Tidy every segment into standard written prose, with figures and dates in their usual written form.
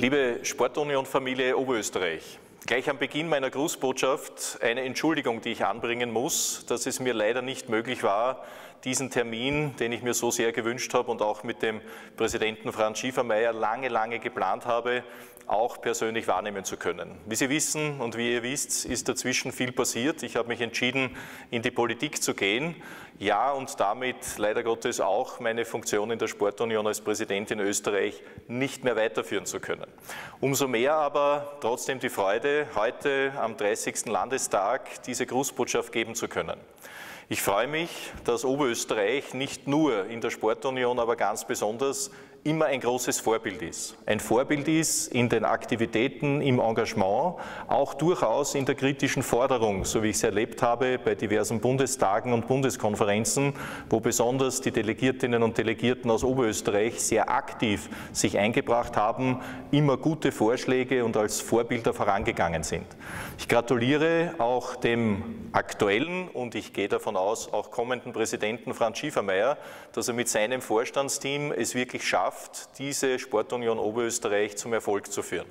Liebe Sportunion-Familie Oberösterreich, gleich am Beginn meiner Grußbotschaft eine Entschuldigung, die ich anbringen muss, dass es mir leider nicht möglich war, diesen Termin, den ich mir so sehr gewünscht habe und auch mit dem Präsidenten Franz Schiefermair lange geplant habe, auch persönlich wahrnehmen zu können. Wie Sie wissen und wie ihr wisst, ist dazwischen viel passiert. Ich habe mich entschieden, in die Politik zu gehen. Ja, und damit leider Gottes auch meine Funktion in der Sportunion als Präsident in Österreich nicht mehr weiterführen zu können. Umso mehr aber trotzdem die Freude, heute am 30. Landestag diese Grußbotschaft geben zu können. Ich freue mich, dass Oberösterreich nicht nur in der Sportunion, aber ganz besonders immer ein großes Vorbild ist. Ein Vorbild ist in den Aktivitäten, im Engagement, auch durchaus in der kritischen Forderung, so wie ich es erlebt habe bei diversen Bundestagen und Bundeskonferenzen, wo besonders die Delegiertinnen und Delegierten aus Oberösterreich sehr aktiv sich eingebracht haben, immer gute Vorschläge und als Vorbilder vorangegangen sind. Ich gratuliere auch dem aktuellen und ich gehe davon aus, auch kommenden Präsidenten Franz Schiefermair, dass er mit seinem Vorstandsteam es wirklich schafft, diese Sportunion Oberösterreich zum Erfolg zu führen.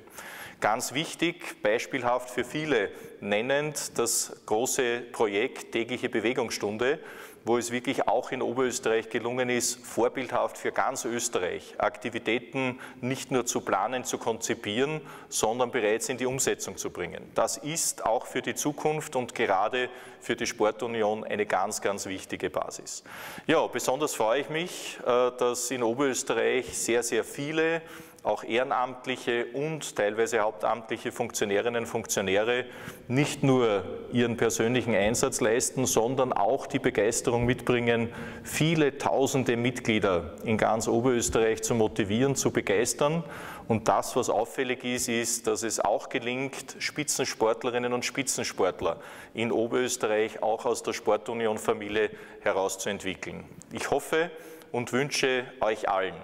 Ganz wichtig, beispielhaft für viele nennend, das große Projekt Tägliche Bewegungsstunde, wo es wirklich auch in Oberösterreich gelungen ist, vorbildhaft für ganz Österreich Aktivitäten nicht nur zu planen, zu konzipieren, sondern bereits in die Umsetzung zu bringen. Das ist auch für die Zukunft und gerade für die Sportunion eine ganz wichtige Basis. Ja, besonders freue ich mich, dass in Oberösterreich sehr viele, auch ehrenamtliche und teilweise hauptamtliche Funktionärinnen und Funktionäre nicht nur ihren persönlichen Einsatz leisten, sondern auch die Begeisterung mitbringen, viele tausende Mitglieder in ganz Oberösterreich zu motivieren, zu begeistern. Und das, was auffällig ist, ist, dass es auch gelingt, Spitzensportlerinnen und Spitzensportler in Oberösterreich auch aus der Sportunion-Familie herauszuentwickeln. Ich hoffe und wünsche euch allen,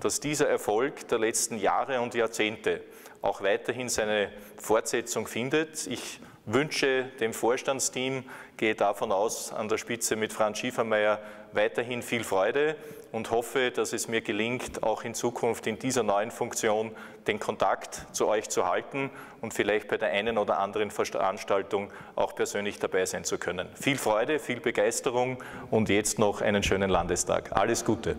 dass dieser Erfolg der letzten Jahre und Jahrzehnte auch weiterhin seine Fortsetzung findet. Ich wünsche dem Vorstandsteam, gehe davon aus, an der Spitze mit Franz Schiefermair weiterhin viel Freude und hoffe, dass es mir gelingt, auch in Zukunft in dieser neuen Funktion den Kontakt zu euch zu halten und vielleicht bei der einen oder anderen Veranstaltung auch persönlich dabei sein zu können. Viel Freude, viel Begeisterung und jetzt noch einen schönen Landestag. Alles Gute!